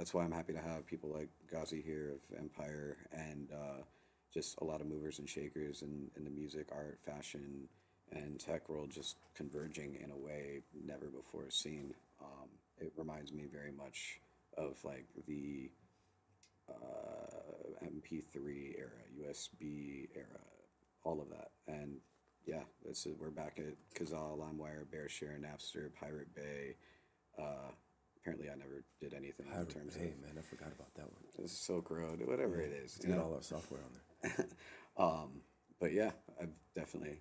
that's why I'm happy to have people like Ghazi here of Empire, and just a lot of movers and shakers in the music, art, fashion, and tech world just converging in a way never before seen. It reminds me very much of like the MP3 era, USB era, all of that. And yeah, that's it. We're back at Kazaa, LimeWire, BearShare, Napster, Pirate Bay. Apparently, I never did anything in terms of. Hey, man, I forgot about that one. Silk Road, whatever it is. It's got all our software on there. But yeah, I've definitely,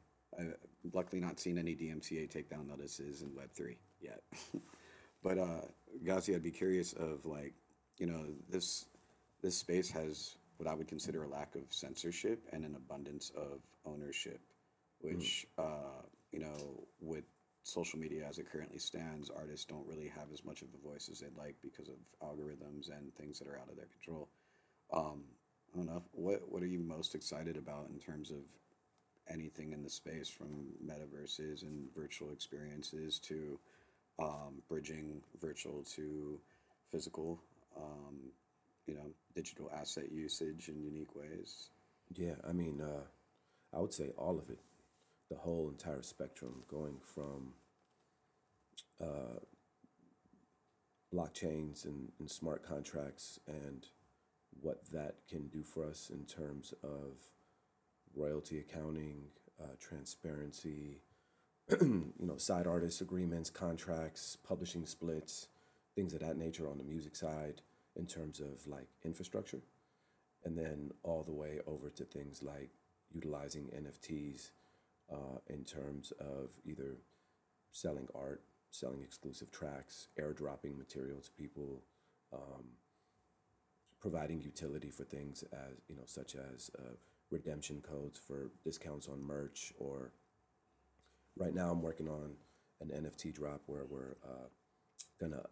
luckily not seen any DMCA takedown notices in Web3 yet. But Ghazi, I'd be curious of like, you know, this space has what I would consider a lack of censorship and an abundance of ownership, which, you know, with social media as it currently stands, artists don't really have as much of a voice as they'd like because of algorithms and things that are out of their control. I don't know, what are you most excited about in terms of anything in the space, from metaverses and virtual experiences to bridging virtual to physical, you know, digital asset usage in unique ways? Yeah, I mean, I would say all of it. The whole entire spectrum, going from blockchains and smart contracts and what that can do for us in terms of royalty accounting, transparency, you know, side artist agreements, contracts, publishing splits, things of that nature on the music side in terms of like infrastructure, and then all the way over to things like utilizing NFTs in terms of either selling art, selling exclusive tracks, airdropping material to people, providing utility for things as, you know, such as redemption codes for discounts on merch. Or right now I'm working on an NFT drop where we're gonna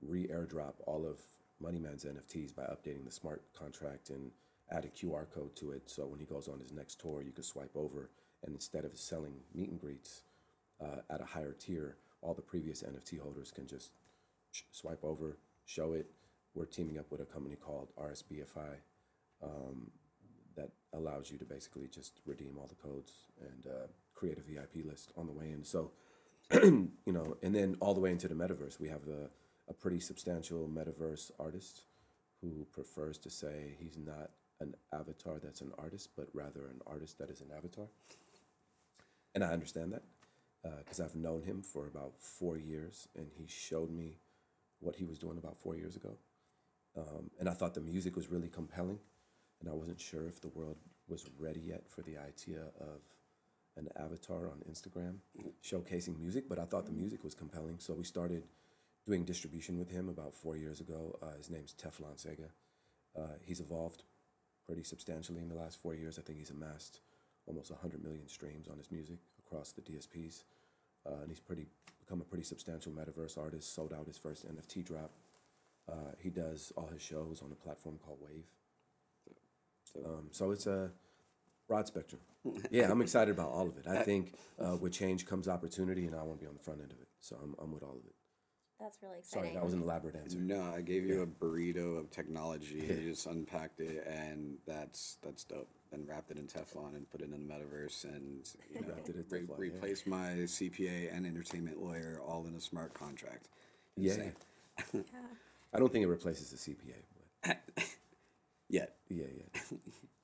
re-airdrop all of Money Man's NFTs by updating the smart contract and add a QR code to it. So when he goes on his next tour, you can swipe over, and instead of selling meet and greets at a higher tier, all the previous NFT holders can just swipe over, show it. We're teaming up with a company called RSBFI that allows you to basically just redeem all the codes and create a VIP list on the way in. So, you know, and then all the way into the metaverse, we have a pretty substantial metaverse artist who prefers to say he's not an avatar that's an artist, but rather an artist that is an avatar. And I understand that because I've known him for about 4 years, and he showed me what he was doing about 4 years ago. And I thought the music was really compelling, and I wasn't sure if the world was ready yet for the idea of an avatar on Instagram showcasing music, but I thought the music was compelling. So we started doing distribution with him about 4 years ago. His name's Teflon Sega. He's evolved pretty substantially in the last 4 years. I think he's amassed almost 100 million streams on his music across the DSPs. And he's become a pretty substantial metaverse artist, sold out his first NFT drop. He does all his shows on a platform called Wave. So it's a broad spectrum. Yeah, I'm excited about all of it. I think with change comes opportunity, and I want to be on the front end of it. So I'm with all of it. That's really exciting. Sorry, that was an elaborate answer. No, I gave you a burrito of technology. You just unpacked it, and that's dope. And wrapped it in Teflon and put it in the metaverse, and you know, replaced my CPA and entertainment lawyer all in a smart contract. Insane. Yeah. I don't think it replaces the CPA, but Yeah.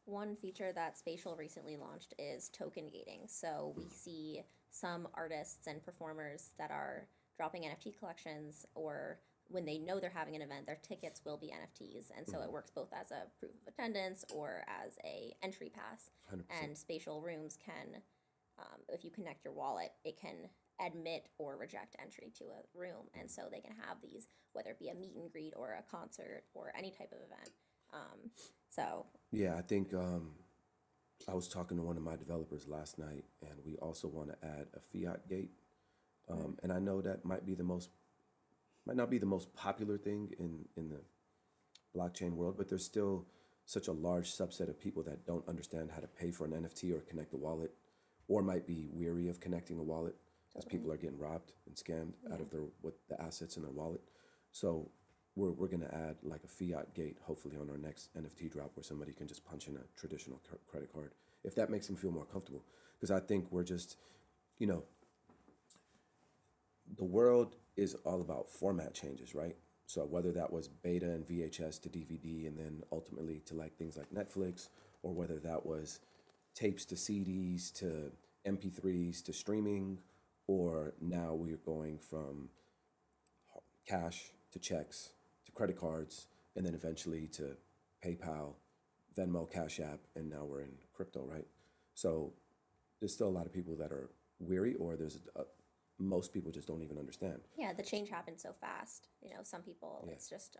One feature that Spatial recently launched is token gating. So we see some artists and performers that are dropping NFT collections, or when they know they're having an event, their tickets will be NFTs. And so it works both as a proof of attendance or as a entry pass. 100%. And Spatial Rooms can, if you connect your wallet, it can admit or reject entry to a room. And so they can have these, whether it be a meet and greet or a concert or any type of event. Yeah, I think I was talking to one of my developers last night, and we also want to add a fiat gate. And I know that might not be the most popular thing in the blockchain world, but there's still such a large subset of people that don't understand how to pay for an NFT or connect a wallet, or might be weary of connecting a wallet as people are getting robbed and scammed out of what the assets in their wallet. So we're going to add like a fiat gate, hopefully on our next NFT drop, where somebody can just punch in a traditional credit card, if that makes them feel more comfortable. Because I think we're just, you know, the world is all about format changes, right? So whether that was beta and VHS to DVD and then ultimately to like things like Netflix, or whether that was tapes to CDs to MP3s to streaming, or now we're going from cash to checks to credit cards, and then eventually to PayPal, Venmo, Cash App, and now we're in crypto, right? So there's still a lot of people that are weary, or there's most people just don't even understand. Yeah, the change happens so fast. You know, some people, it's just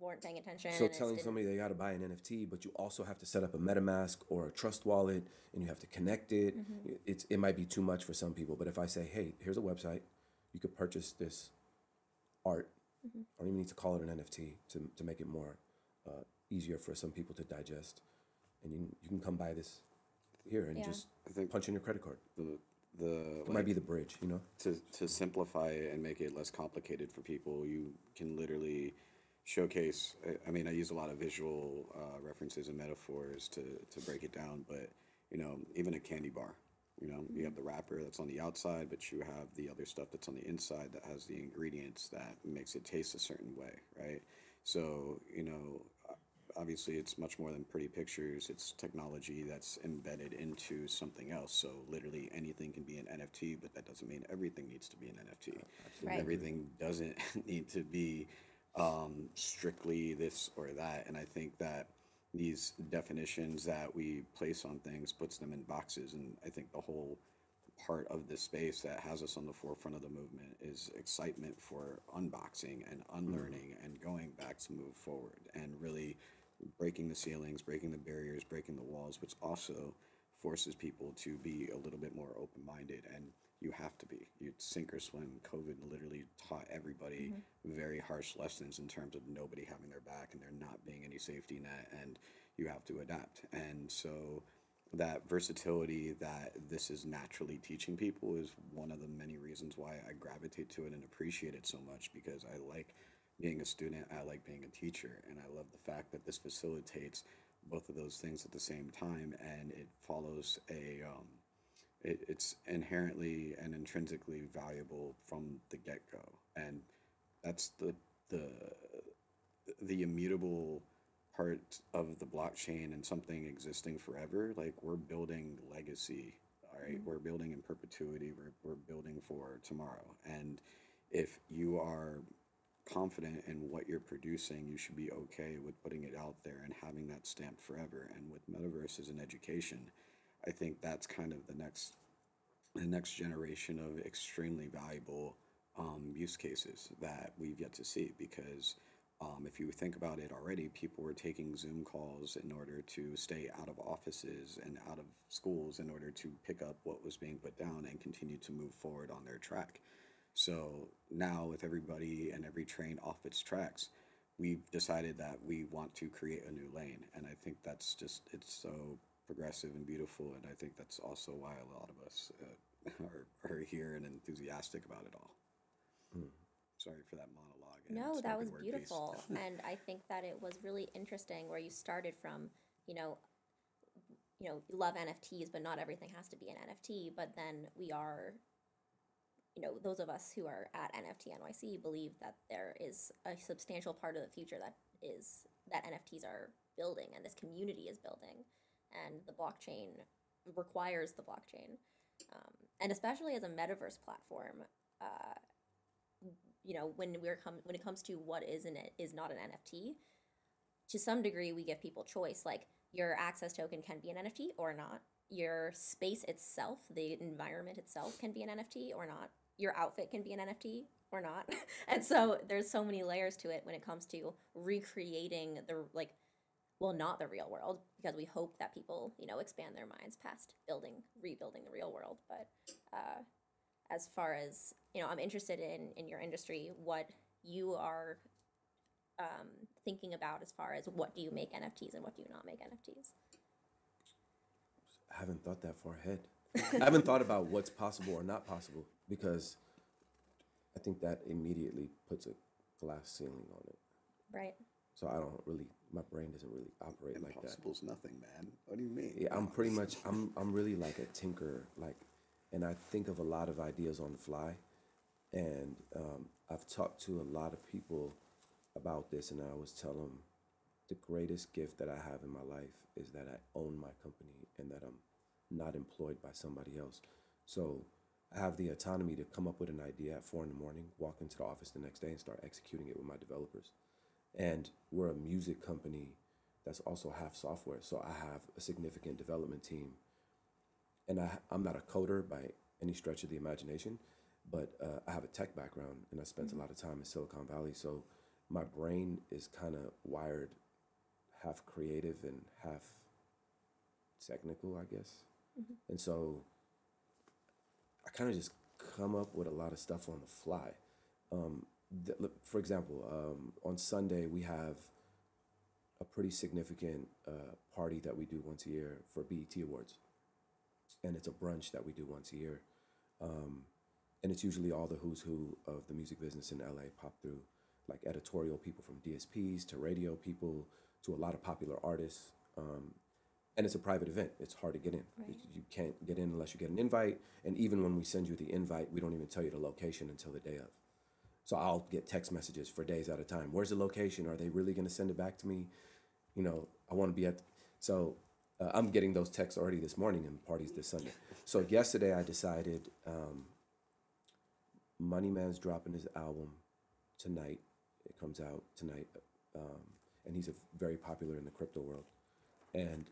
weren't paying attention. So telling somebody they got to buy an NFT, but you also have to set up a MetaMask or a Trust Wallet, and you have to connect it. Mm-hmm. It might be too much for some people. But if I say, hey, here's a website, you could purchase this art. Mm-hmm. I don't even need to call it an NFT to make it more easier for some people to digest. And you can come buy this here and just punch in your credit card. It might be the bridge, you know? To simplify and make it less complicated for people, you can literally showcase. I mean, I use a lot of visual references and metaphors to break it down, but, you know, even a candy bar, you know, you have the wrapper that's on the outside, but you have the other stuff that's on the inside that has the ingredients that makes it taste a certain way, right? So, you know, obviously it's much more than pretty pictures. It's technology that's embedded into something else. So literally anything can be an NFT, but that doesn't mean everything needs to be an NFT. Right. Everything doesn't need to be strictly this or that. And I think that these definitions that we place on things puts them in boxes. And I think the whole part of this space that has us on the forefront of the movement is excitement for unboxing and unlearning and going back to move forward and really breaking the ceilings, breaking the barriers, breaking the walls, which also forces people to be a little bit more open-minded. And you have to be. You sink or swim. COVID literally taught everybody very harsh lessons in terms of nobody having their back and there not being any safety net, and you have to adapt. And so that versatility that this is naturally teaching people is one of the many reasons why I gravitate to it and appreciate it so much, because I like being a student, I like being a teacher, and I love the fact that this facilitates both of those things at the same time, and it follows a it's inherently and intrinsically valuable from the get-go. And that's the immutable part of the blockchain and something existing forever. Like, we're building legacy, all right? We're building in perpetuity. We're building for tomorrow. And if you are confident in what you're producing, you should be okay with putting it out there and having that stamped forever. And with metaverses and education, I think that's kind of the next generation of extremely valuable use cases that we've yet to see. Because if you think about it already, people were taking Zoom calls in order to stay out of offices and out of schools in order to pick up what was being put down and continue to move forward on their track. So now with everybody and every train off its tracks, we've decided that we want to create a new lane. And I think that's just, it's so progressive and beautiful. And I think that's also why a lot of us are here and enthusiastic about it all. Mm. Sorry for that monologue. No, that was beautiful. And I think that it was really interesting where you started from, you know, you love NFTs, but not everything has to be an NFT. But then we are, you know, those of us who are at NFT NYC believe that there is a substantial part of the future that NFTs are building and this community is building. And the blockchain requires the blockchain. And especially as a metaverse platform, you know, when it comes to what is and is not an NFT, to some degree we give people choice. Like, your access token can be an NFT or not. Your space itself, the environment itself, can be an NFT or not. Your outfit can be an NFT or not. And so there's so many layers to it when it comes to recreating the, like, well, not the real world, because we hope that people, you know, expand their minds past rebuilding the real world, but. As far as, you know, I'm interested in your industry, what you are thinking about as far as what do you make NFTs and what do you not make NFTs? I haven't thought that far ahead. I haven't thought about what's possible or not possible, because I think that immediately puts a glass ceiling on it. Right. So I don't really, my brain doesn't really operate like that. Impossible's nothing, man. What do you mean? Yeah, I'm pretty much, I'm really like a tinkerer, like, and I think of a lot of ideas on the fly. And I've talked to a lot of people about this, and I always tell them the greatest gift that I have in my life is that I own my company and that I'm not employed by somebody else. So I have the autonomy to come up with an idea at 4 in the morning, walk into the office the next day and start executing it with my developers. And we're a music company that's also half software. So I have a significant development team. And I'm not a coder by any stretch of the imagination, but I have a tech background and I spent a lot of time in Silicon Valley. So my brain is kind of wired half creative and half technical, I guess. And so I kind of just come up with a lot of stuff on the fly. For example, on Sunday, we have a pretty significant party that we do once a year for BET Awards. And it's a brunch that we do once a year. And it's usually all the who's who of the music business in LA pop through, like editorial people from DSPs to radio people to a lot of popular artists. And it's a private event. It's hard to get in. Right. You can't get in unless you get an invite. And even when we send you the invite, we don't even tell you the location until the day of. So I'll get text messages for days at a time. Where's the location? Are they really going to send it back to me? You know, I want to be at... So I'm getting those texts already this morning and parties this Sunday. So yesterday I decided Money Man's dropping his album tonight. It comes out tonight. And he's very popular in the crypto world. And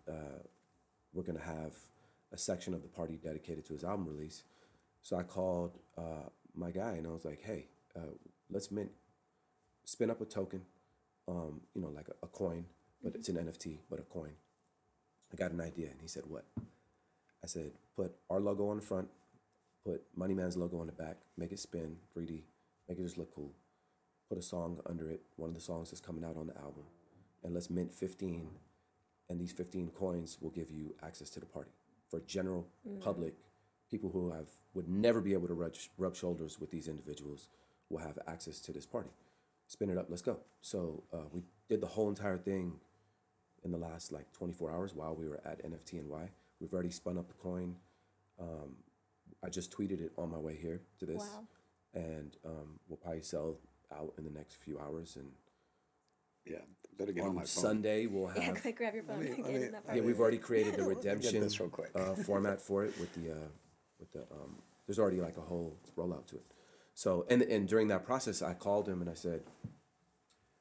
we're going to have a section of the party dedicated to his album release. So I called my guy and I was like, hey... let's spin up a token, you know, like a coin, but it's an NFT, but a coin. I got an idea. And he said, what? I said, put our logo on the front, put Money Man's logo on the back, make it spin 3D, make it just look cool. Put a song under it, one of the songs that's coming out on the album, and let's mint 15. And these 15 coins will give you access to the party for general public, people who would never be able to rub shoulders with these individuals. Will have access to this party. Spin it up, let's go. So we did the whole entire thing in the last like 24 hours while we were at NFTNY. We've already spun up the coin. I just tweeted it on my way here to this. Wow. And we'll probably sell out in the next few hours. And yeah, better get on my phone. Sunday we'll have... Yeah, quick, grab your phone. Yeah, we've already created the redemption format for it with the... there's already like a whole rollout to it. So, and during that process, I called him and I said,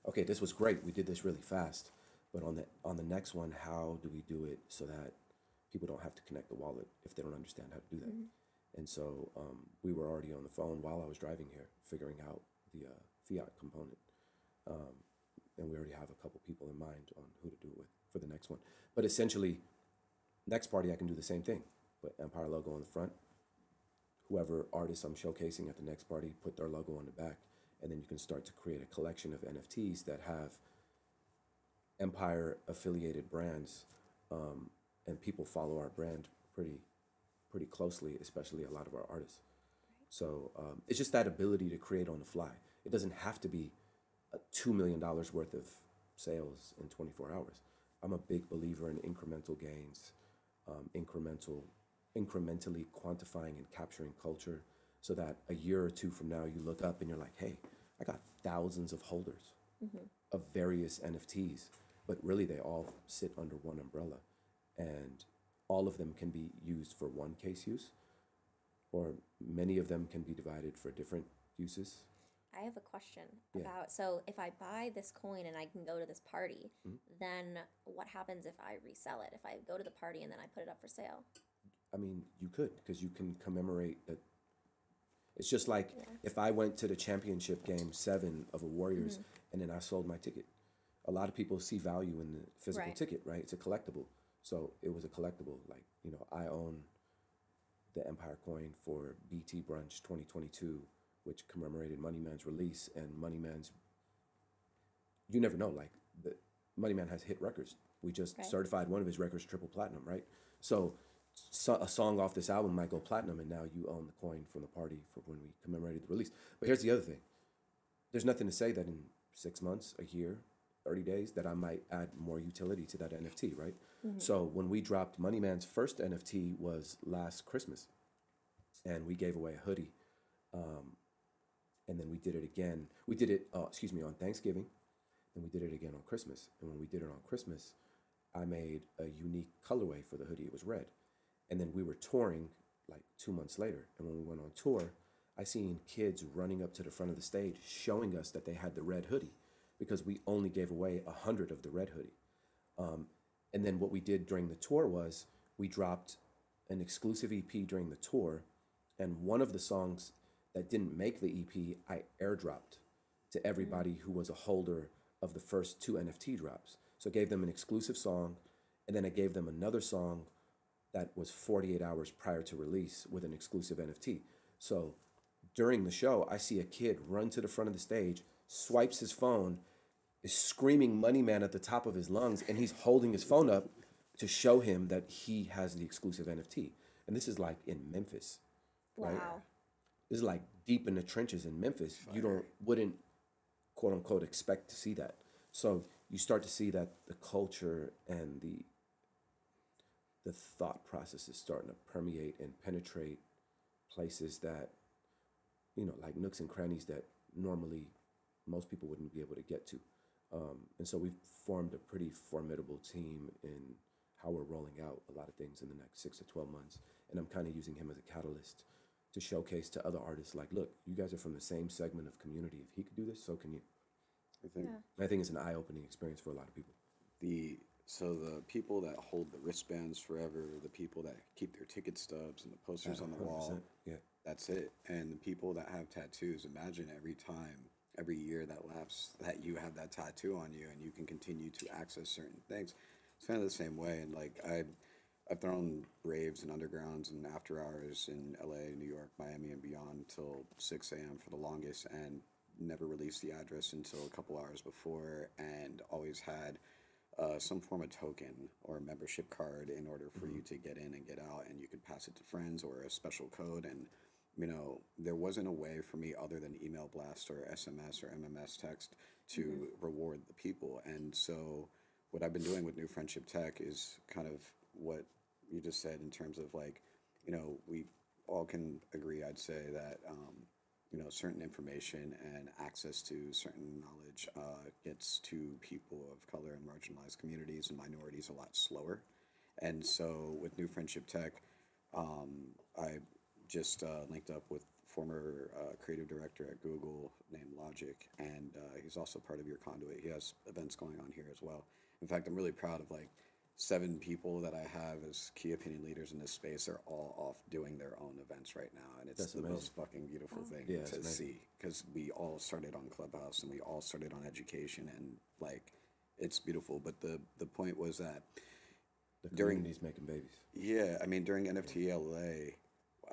okay, this was great. We did this really fast. But on the next one, how do we do it so that people don't have to connect the wallet if they don't understand how to do that? And so we were already on the phone while I was driving here, figuring out the fiat component. And we already have a couple people in mind on who to do it with for the next one. But essentially, next party, I can do the same thing. But Empire logo on the front. Whoever artists I'm showcasing at the next party, put their logo on the back, and then you can start to create a collection of NFTs that have Empire-affiliated brands, and people follow our brand pretty closely, especially a lot of our artists. So it's just that ability to create on the fly. It doesn't have to be $2 million worth of sales in 24 hours. I'm a big believer in incremental gains, incrementally quantifying and capturing culture so that a year or two from now you look up and you're like, hey, I got thousands of holders of various NFTs, but really they all sit under one umbrella and all of them can be used for one case use or many of them can be divided for different uses. I have a question about, so if I buy this coin and I can go to this party, then what happens if I resell it? If I go to the party and then I put it up for sale? I mean, you could, because you can commemorate that. It's just like if I went to the championship game 7 of a Warriors and then I sold my ticket. A lot of people see value in the physical ticket, right? It's a collectible. So it was a collectible. Like, you know, I own the Empire coin for BT Brunch 2022, which commemorated Money Man's release and Money Man's, you never know, like the Money Man has hit records. We just certified one of his records triple platinum, right? So a song off this album might go platinum and now you own the coin from the party for when we commemorated the release. But here's the other thing. there's nothing to say that in 6 months, a year, 30 days, that I might add more utility to that NFT, right? Mm-hmm. So when we dropped Money Man's first NFT was last Christmas, and we gave away a hoodie. And then we did it again. We did it, on Thanksgiving, and we did it again on Christmas. And when we did it on Christmas, I made a unique colorway for the hoodie. It was red. And then we were touring like 2 months later. And when we went on tour, I seen kids running up to the front of the stage showing us that they had the red hoodie because we only gave away 100 of the red hoodie. And then what we did during the tour was we dropped an exclusive EP during the tour, and one of the songs that didn't make the EP, I airdropped to everybody who was a holder of the first two NFT drops. So I gave them an exclusive song, and then I gave them another song that was 48 hours prior to release with an exclusive NFT. So during the show, I see a kid run to the front of the stage, swipes his phone, is screaming Money Man at the top of his lungs, and he's holding his phone up to show him that he has the exclusive NFT. And this is like in Memphis. Wow. Right? This is like deep in the trenches in Memphis. Fire. You wouldn't, quote unquote, expect to see that. So you start to see that the culture and the thought process is starting to permeate and penetrate places that, you know, like nooks and crannies that normally most people wouldn't be able to get to. And so we've formed a pretty formidable team in how we're rolling out a lot of things in the next 6 to 12 months. And I'm kind of using him as a catalyst to showcase to other artists, like, look, you guys are from the same segment of community. If he could do this, so can you. I think it's an eye-opening experience for a lot of people. So the people that hold the wristbands forever, the people that keep their ticket stubs and the posters on the wall, that's it. And the people that have tattoos, imagine every time, every year that lapses that you have that tattoo on you and you can continue to access certain things. It's kind of the same way. And like I've thrown raves and undergrounds and after hours in LA, New York, Miami, and beyond till 6 a.m. for the longest, and never released the address until a couple hours before, and always had some form of token or a membership card in order for you to get in and get out, and you could pass it to friends or a special code. And, you know, there wasn't a way for me other than email blast or SMS or MMS text to reward the people. And so what I've been doing with New Friendship Tech is kind of what you just said in terms of, like, you know, we all can agree, I'd say, that, you know, certain information and access to certain knowledge gets to people of color and marginalized communities and minorities a lot slower. And so with New Friendship Tech, I just linked up with former creative director at Google named Logic, and he's also part of your conduit. He has events going on here as well. In fact, I'm really proud of, like, 7 people that I have as key opinion leaders in this space are all off doing their own events right now. And it's amazing. Most fucking beautiful thing to see, because we all started on Clubhouse and we all started on education, and like, it's beautiful. But the point was that during these making babies. Yeah. I mean, during NFT LA,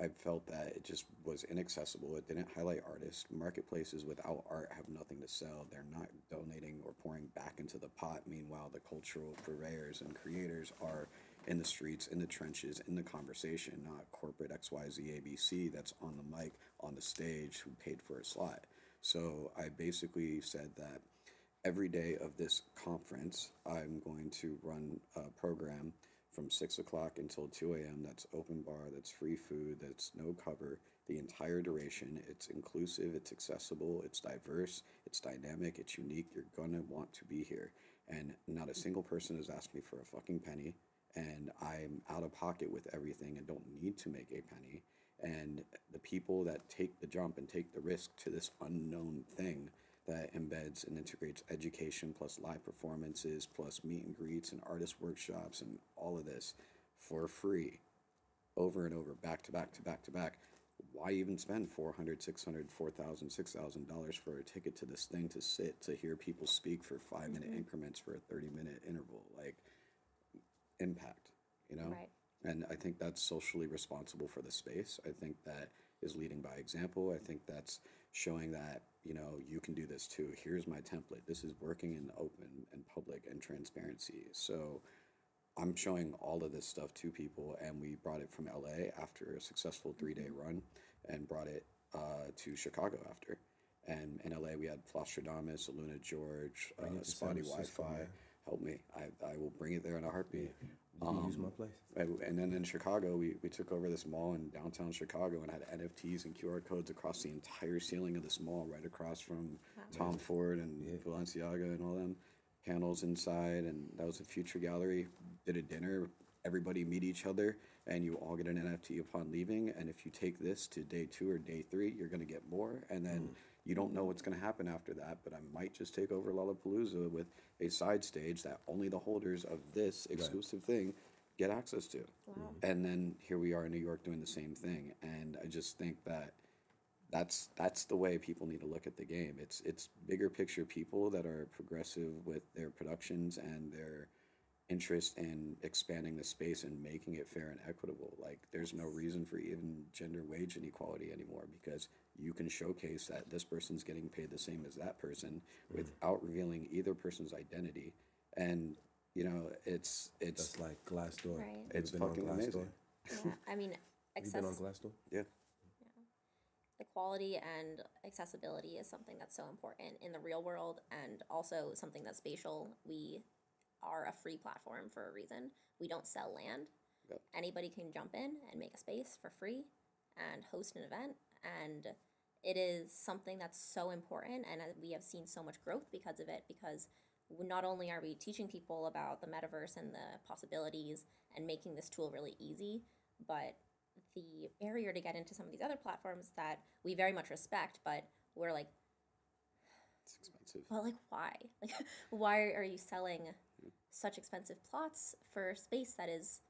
I felt that it just was inaccessible. It didn't highlight artists. Marketplaces without art have nothing to sell. They're not donating or pouring back into the pot. Meanwhile, the cultural purveyors and creators are in the streets, in the trenches, in the conversation, not corporate XYZ ABC that's on the mic, on the stage, who paid for a slot. So I basically said that every day of this conference, I'm going to run a program from 6 o'clock until 2 a.m. That's open bar, that's free food, that's no cover, the entire duration. It's inclusive, it's accessible, it's diverse, it's dynamic, it's unique. You're going to want to be here. And not a single person has asked me for a fucking penny. And I'm out of pocket with everything and don't need to make a penny. And the people that take the jump and take the risk to this unknown thing that embeds and integrates education plus live performances plus meet and greets and artist workshops and all of this for free over and over, back to back to back to back. Why even spend $400, $600, $4,000, $6,000 for a ticket to this thing to sit, to hear people speak for 5-minute increments for a 30-minute interval? Like, impact, you know? Right. And I think that's socially responsible for the space. I think that is leading by example. I think that's showing that, you know, you can do this too. Here's my template. This is working in open and public and transparency. So I'm showing all of this stuff to people, and we brought it from LA after a successful 3-day run and brought it to Chicago after. And in LA, we had Flostradamus, Aluna George, Spotty Wi-Fi. Help me. I will bring it there in a heartbeat. Yeah. Use my place. And then in Chicago, we took over this mall in downtown Chicago and had NFTs and QR codes across the entire ceiling of this mall, right across from Tom Ford and Balenciaga and all them. Panels inside, and that was a Future Gallery. Did a dinner. Everybody meet each other, and you all get an NFT upon leaving. And if you take this to day 2 or day 3, you're going to get more. And then you don't know what's going to happen after that, but I might just take over Lollapalooza with a side stage that only the holders of this exclusive thing get access to. Wow. And then here we are in New York doing the same thing. And I just think that that's the way people need to look at the game. It's bigger picture people that are progressive with their productions and their interest in expanding the space and making it fair and equitable. Like, there's no reason for even gender wage inequality anymore, because you can showcase that this person's getting paid the same as that person without revealing either person's identity. And, you know, it's that's like Glassdoor. Right. It's fucking amazing. Yeah, I mean, you've been on Glassdoor? Yeah. Equality and accessibility is something that's so important in the real world, and also something that's Spatial. We are a free platform for a reason. We don't sell land. Yep. Anybody can jump in and make a space for free and host an event. And it is something that's so important, and we have seen so much growth because of it, because not only are we teaching people about the metaverse and the possibilities and making this tool really easy, but the barrier to get into some of these other platforms that we very much respect, but we're like, it's expensive. Well, like, why? Like, why are you selling such expensive plots for space that is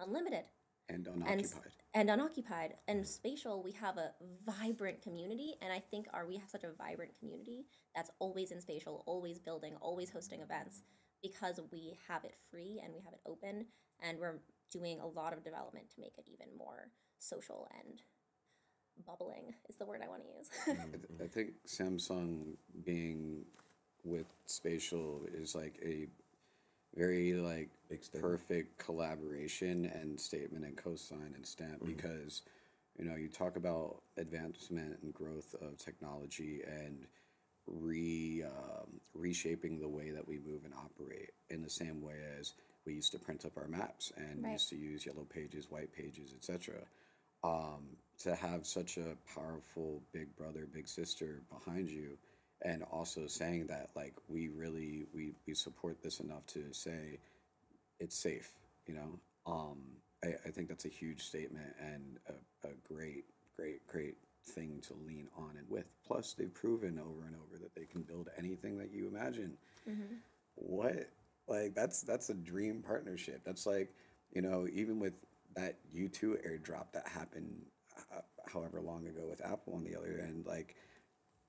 unlimited? And unoccupied. And unoccupied. And Spatial, we have a vibrant community, and I think we have such a vibrant community that's always in Spatial, always building, always hosting events, because we have it free and we have it open, and we're doing a lot of development to make it even more social and bubbling is the word I want to use. I think Samsung being with Spatial is like a very like perfect collaboration and statement and cosign and stamp, because, you know, you talk about advancement and growth of technology and reshaping the way that we move and operate, in the same way as we used to print up our maps and used to use yellow pages, white pages, etc. To have such a powerful big brother, big sister behind you, and also saying that, like, we really support this enough to say it's safe, you know? I think that's a huge statement and a great thing to lean on and with. Plus, they've proven over and over that they can build anything that you imagine. What? Like, that's a dream partnership. That's like, you know, even with that U2 airdrop that happened however long ago with Apple on the other end, like,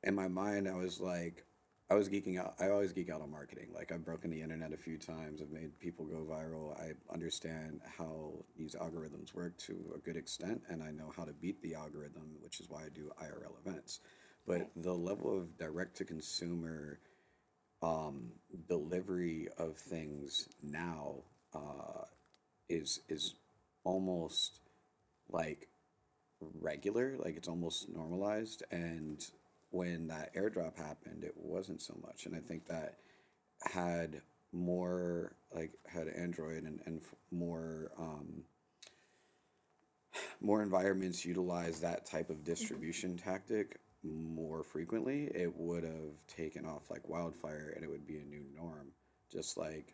in my mind, I was geeking out. I always geek out on marketing. Like, I've broken the internet a few times. I've made people go viral. I understand how these algorithms work to a good extent, and I know how to beat the algorithm, which is why I do IRL events. But the level of direct-to-consumer delivery of things now is almost like regular, like it's almost normalized. And when that airdrop happened, it wasn't so much. And I think that had more, like, had Android and more more environments utilize that type of distribution tactic more frequently, it would have taken off like wildfire, and it would be a new norm. Just like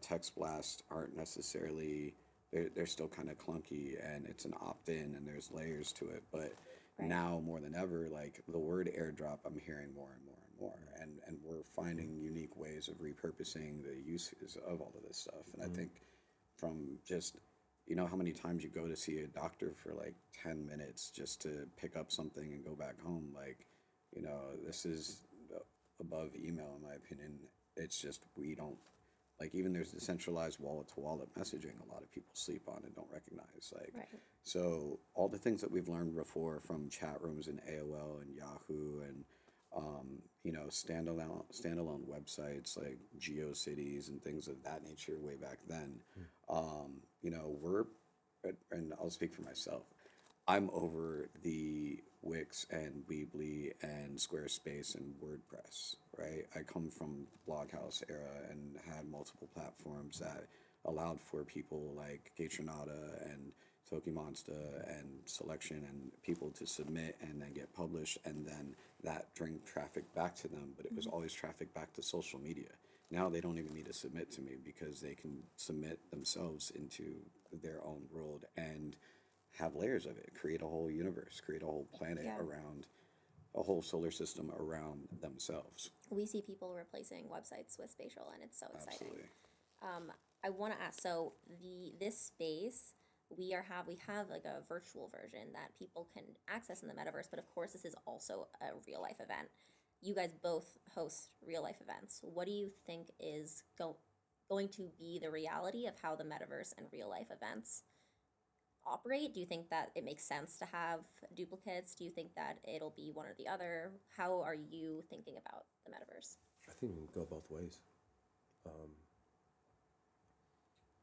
text blasts aren't necessarily, they're still kind of clunky, and it's an opt-in, and there's layers to it. But now more than ever, like, the word airdrop, I'm hearing more and more and more, and we're finding unique ways of repurposing the uses of all of this stuff. And I think from just, you know, how many times you go to see a doctor for like 10 minutes just to pick up something and go back home. Like, you know, this is above email, in my opinion. It's just, we don't, like, even there's decentralized wallet-to-wallet messaging a lot of people sleep on and don't recognize. Like, so all the things that we've learned before from chat rooms and AOL and Yahoo and, you know, standalone websites like GeoCities and things of that nature way back then. You know, and I'll speak for myself. I'm over the Wix and Weebly and Squarespace and WordPress, right? I come from the Bloghouse era and had multiple platforms that allowed for people like Gatronada and Tokimonsta and Selection and people to submit and then get published, and then that bring traffic back to them, but it was always traffic back to social media. Now they don't even need to submit to me because they can submit themselves into their own world and have layers of it, create a whole universe, create a whole planet around, a whole solar system around themselves. We see people replacing websites with Spatial, and it's so exciting. Absolutely. I want to ask, so this space, we have like a virtual version that people can access in the metaverse, but of course this is also a real life event. You guys both host real life events. What do you think is going to be the reality of how the metaverse and real life events operate? Do you think that it makes sense to have duplicates? Do you think that it'll be one or the other? How are you thinking about the metaverse? I think we can go both ways.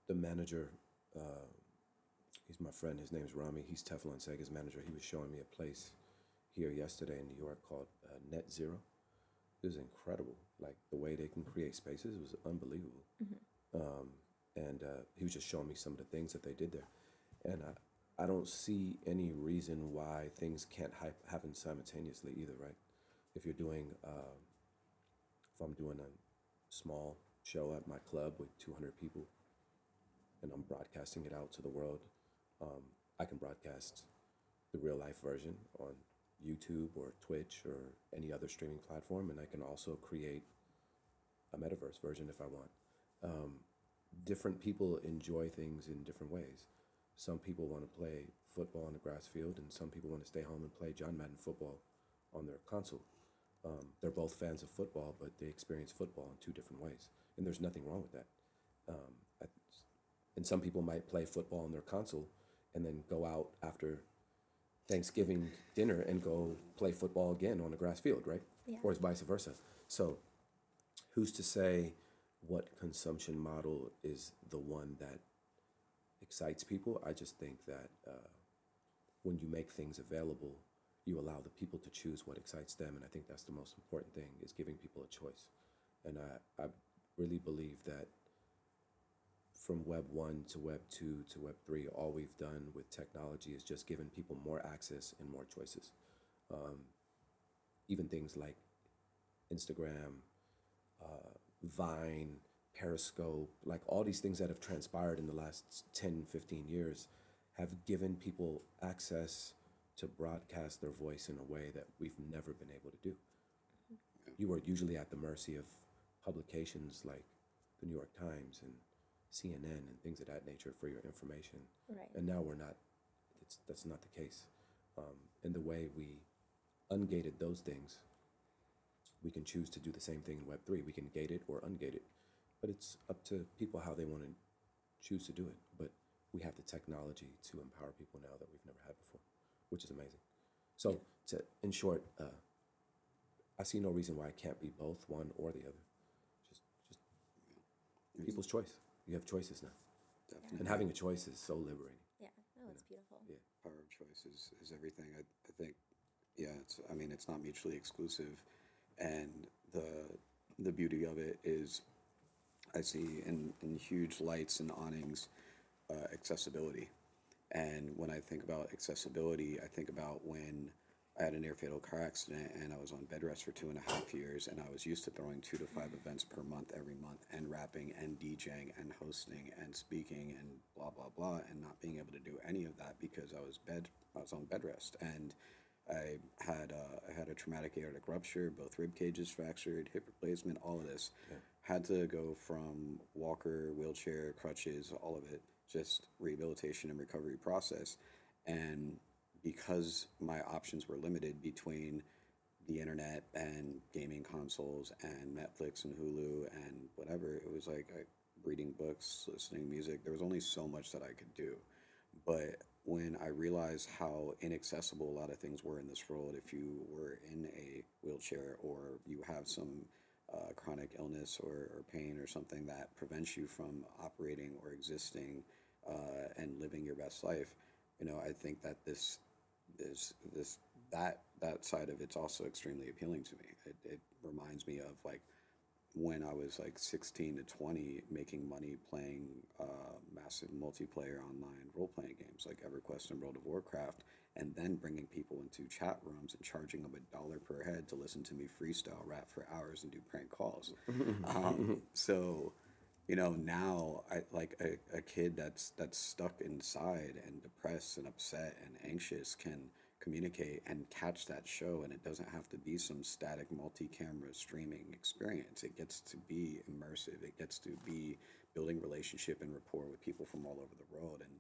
The manager, he's my friend, his name's Rami, he's Teflon Sega's manager. He was showing me a place here yesterday in New York called Net Zero. It was incredible. Like, the way they can create spaces was unbelievable. Mm-hmm. He was just showing me some of the things that they did there. And I don't see any reason why things can't happen simultaneously either, right? If you're doing, if I'm doing a small show at my club with 200 people and I'm broadcasting it out to the world, I can broadcast the real life version on YouTube or Twitch or any other streaming platform, and I can also create a metaverse version if I want. Different people enjoy things in different ways. Some people want to play football on the grass field, and some people want to stay home and play John Madden football on their console. They're both fans of football, but they experience football in two different ways, and there's nothing wrong with that. And some people might play football on their console and then go out after Thanksgiving dinner and go play football again on the grass field, right? Yeah. Or it's vice versa. So who's to say what consumption model is the one that excites people? I just think that when you make things available, you allow the people to choose what excites them, and I think that's the most important thing, is giving people a choice. And I really believe that from Web 1 to Web 2 to Web 3, all we've done with technology is just giving people more access and more choices. Even things like Instagram, Vine, Periscope, like all these things that have transpired in the last 10, 15 years have given people access to broadcast their voice in a way that we've never been able to do. You are usually at the mercy of publications like the New York Times and CNN and things of that nature for your information. Right. And now we're not, that's not the case. And the way we ungated those things, we can choose to do the same thing in Web3. We can gate it or ungate it. But it's up to people how they want to choose to do it. But we have the technology to empower people now that we've never had before, which is amazing. So in short, I see no reason why it can't be both, one or the other. Just people's choice. You have choices now. Definitely. And having a choice is so liberating. Yeah, oh, it's beautiful. Yeah, power of choice is everything. I think, yeah, it's not mutually exclusive. And the beauty of it is, I see in huge lights and awnings, accessibility. And when I think about accessibility, I think about when I had a near fatal car accident and I was on bed rest for 2.5 years, and I was used to throwing 2 to 5 events per month every month, and rapping and DJing and hosting and speaking and blah, blah, blah, and not being able to do any of that because I was on bed rest. And I had a traumatic aortic rupture, both rib cages fractured, hip replacement, all of this. Yeah. Had to go from walker, wheelchair, crutches, all of it, just rehabilitation and recovery process. And because my options were limited between the internet and gaming consoles and Netflix and Hulu and whatever, it was like reading books, listening to music. There was only so much that I could do. But when I realized how inaccessible a lot of things were in this world, if you were in a wheelchair or you have some chronic illness or pain or something that prevents you from operating or existing and living your best life, I think that this is this that side of it's also extremely appealing to me. It reminds me of like when I was like 16 to 20 making money playing massive multiplayer online role-playing games like EverQuest and World of Warcraft, and then bringing people into chat rooms and charging them $1 per head to listen to me freestyle rap for hours and do prank calls. So, you know, now I like a kid that's stuck inside and depressed and upset and anxious can communicate and catch that show, and it doesn't have to be some static multi-camera streaming experience. It gets to be immersive. It gets to be building relationship and rapport with people from all over the world. And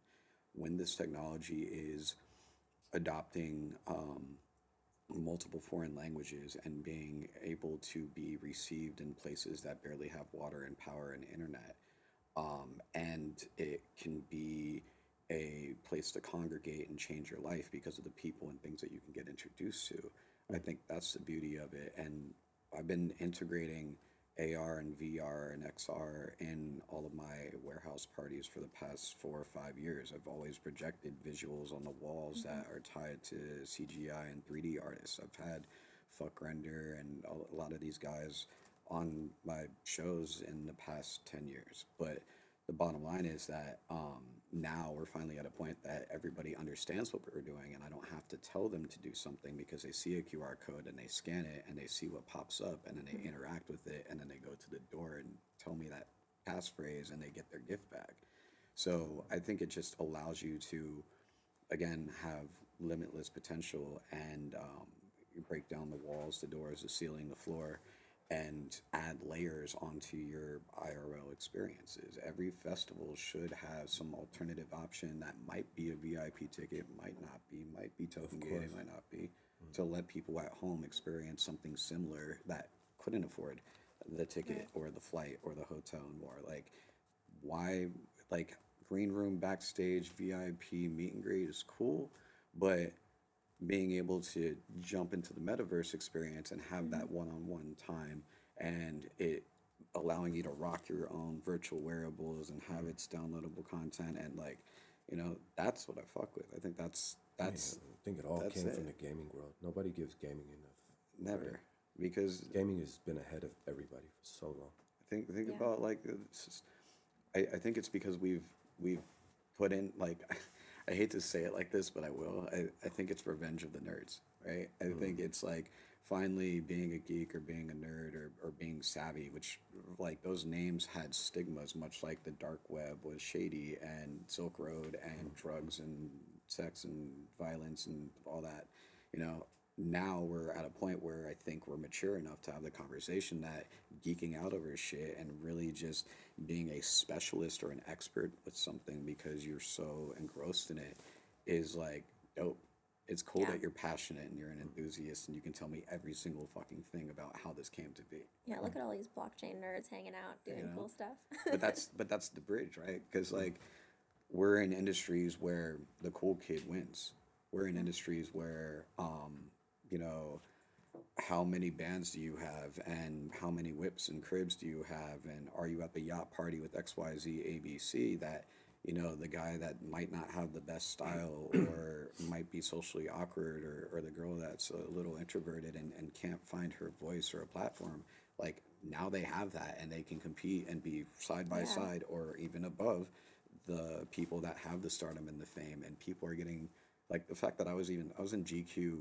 when this technology is adopting multiple foreign languages and being able to be received in places that barely have water and power and internet, and it can be a place to congregate and change your life because of the people and things that you can get introduced to. I think that's the beauty of it. And I've been integrating AR and VR and XR in all of my warehouse parties for the past 4 or 5 years. I've always projected visuals on the walls that are tied to CGI and 3D artists. I've had Fuck Render and a lot of these guys on my shows in the past 10 years. But the bottom line is that now we're finally at a point that everybody understands what we're doing, and I don't have to tell them to do something because they see a QR code and they scan it and they see what pops up and then they interact with it and then they go to the door and tell me that passphrase and they get their gift back. So I think it just allows you to, again, have limitless potential and you break down the walls, the doors, the ceiling, the floor, and add layers onto your IRL experiences. Every festival should have some alternative option that might be a VIP ticket, might not be, might be token gated, might not be, to let people at home experience something similar that couldn't afford the ticket or the flight or the hotel and more. Like, why, like, green room, backstage, VIP, meet and greet is cool, but being able to jump into the metaverse experience and have that one-on-one time, and it allowing you to rock your own virtual wearables and have its downloadable content, and like, you know, that's what I fuck with. I think that's I think it all came from the gaming world. Nobody gives gaming enough. Never. Right? Because gaming has been ahead of everybody for so long. I think about like just, I think it's because we've put in like I hate to say it like this, but I will. I think it's revenge of the nerds, right? I think it's like finally being a geek or being a nerd or being savvy, which like those names had stigmas, much like the dark web was shady and Silk Road and drugs and sex and violence and all that. You know, now we're at a point where I think we're mature enough to have the conversation that geeking out over shit and really just being a specialist or an expert with something because you're so engrossed in it is like dope. It's cool that you're passionate and you're an enthusiast and you can tell me every single fucking thing about how this came to be. Yeah, look at all these blockchain nerds hanging out doing cool stuff. but that's the bridge, right? Because like we're in industries where the cool kid wins. We're in industries where you know, how many bands do you have and how many whips and cribs do you have and are you at the yacht party with XYZ ABC that, you know, the guy that might not have the best style or might be socially awkward or the girl that's a little introverted and can't find her voice or a platform, like now they have that and they can compete and be side by side or even above the people that have the stardom and the fame, and people are getting... Like the fact that I was in GQ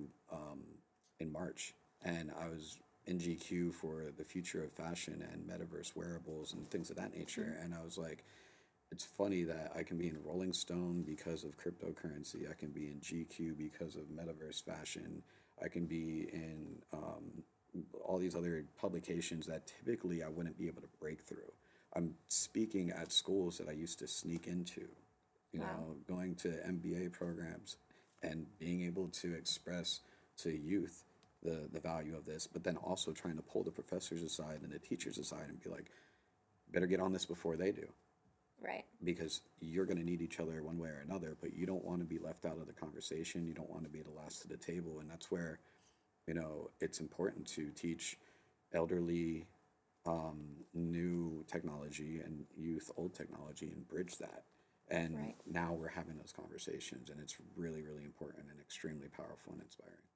in March, and I was in GQ for the future of fashion and metaverse wearables and things of that nature. And I was like, it's funny that I can be in Rolling Stone because of cryptocurrency. I can be in GQ because of metaverse fashion. I can be in all these other publications that typically I wouldn't be able to break through. I'm speaking at schools that I used to sneak into, you know, going to MBA programs, and being able to express to youth the value of this, but then also trying to pull the professors aside and the teachers aside and be like, better get on this before they do. Right. Because you're going to need each other one way or another, but you don't want to be left out of the conversation. You don't want to be the last to the table. And that's where, you know, it's important to teach elderly new technology and youth old technology and bridge that. And right. now we're having those conversations, and it's really, really important and extremely powerful and inspiring.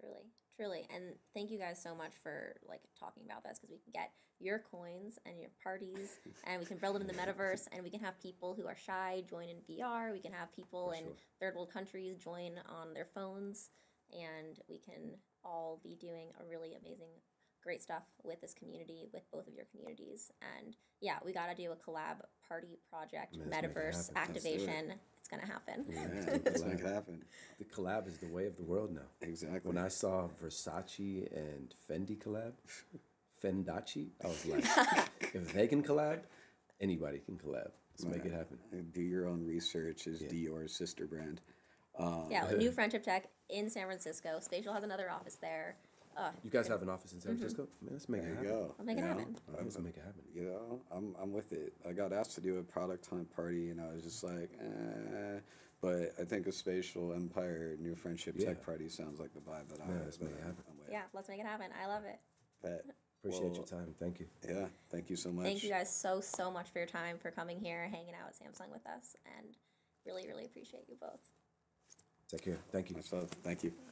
Truly, truly. And thank you guys so much for like talking about this, because we can get your coins and your parties and we can build them in the metaverse, and we can have people who are shy join in VR. We can have people in third world countries join on their phones, and we can all be doing a really amazing, great stuff with this community, with both of your communities. And yeah, we got to do a collab party project, metaverse activation. It's going to happen. Yeah, it's going to happen. The collab is the way of the world now. Exactly. When I saw Versace and Fendi collab, Fendachi, I was like, if they can collab, anybody can collab. Let's make it happen. Do your own research. Is Dior's sister brand. Yeah, New Friendship Tech in San Francisco. Spatial has another office there. You guys have an office in San Francisco? Man, let's make it happen. I'll make it happen. Let's make it happen. You know, I'm with it. I got asked to do a product hunt party, and I was just like, eh. But I think a Spatial, Empire, New Friendship Tech party sounds like the vibe that let's make it happen. Yeah, let's make it happen. I love it. Pat, appreciate your time. Thank you. Yeah, thank you so much. Thank you guys so much for your time, for coming here, hanging out at Samsung with us, and really, really appreciate you both. Take care. Thank you. Thank you.